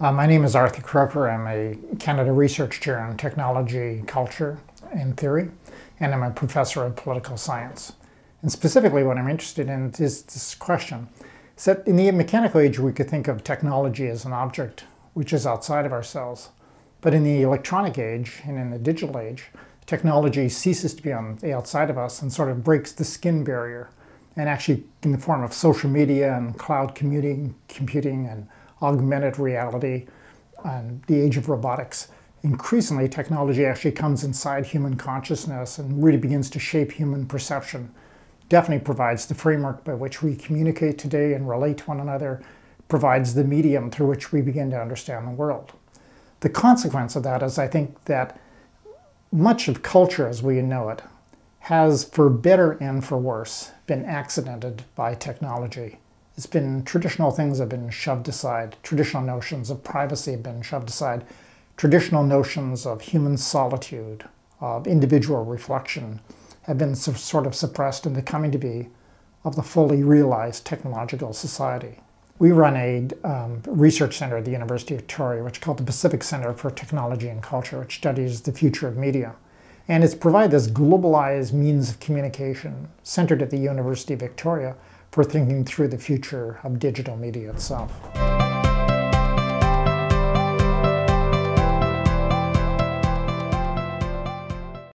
My name is Arthur Kroker. I'm a Canada Research Chair on Technology, Culture, and Theory, and I'm a professor of political science. And specifically what I'm interested in is this question. Is that in the mechanical age we could think of technology as an object which is outside of ourselves, but in the electronic age and in the digital age, technology ceases to be on the outside of us and sort of breaks the skin barrier, and actually in the form of social media and cloud computing and augmented reality and the age of robotics. Increasingly, technology actually comes inside human consciousness and really begins to shape human perception. Definitely provides the framework by which we communicate today and relate to one another, provides the medium through which we begin to understand the world. The consequence of that is, I think, that much of culture as we know it has, for better and for worse, been accidented by technology. It's been traditional things have been shoved aside, traditional notions of privacy have been shoved aside, traditional notions of human solitude, of individual reflection have been sort of suppressed in the coming to be of the fully realized technological society. We run a research center at the University of Victoria, which is called the Pacific Center for Technology and Culture, which studies the future of media. And it's provided this globalized means of communication centered at the University of Victoria for thinking through the future of digital media itself.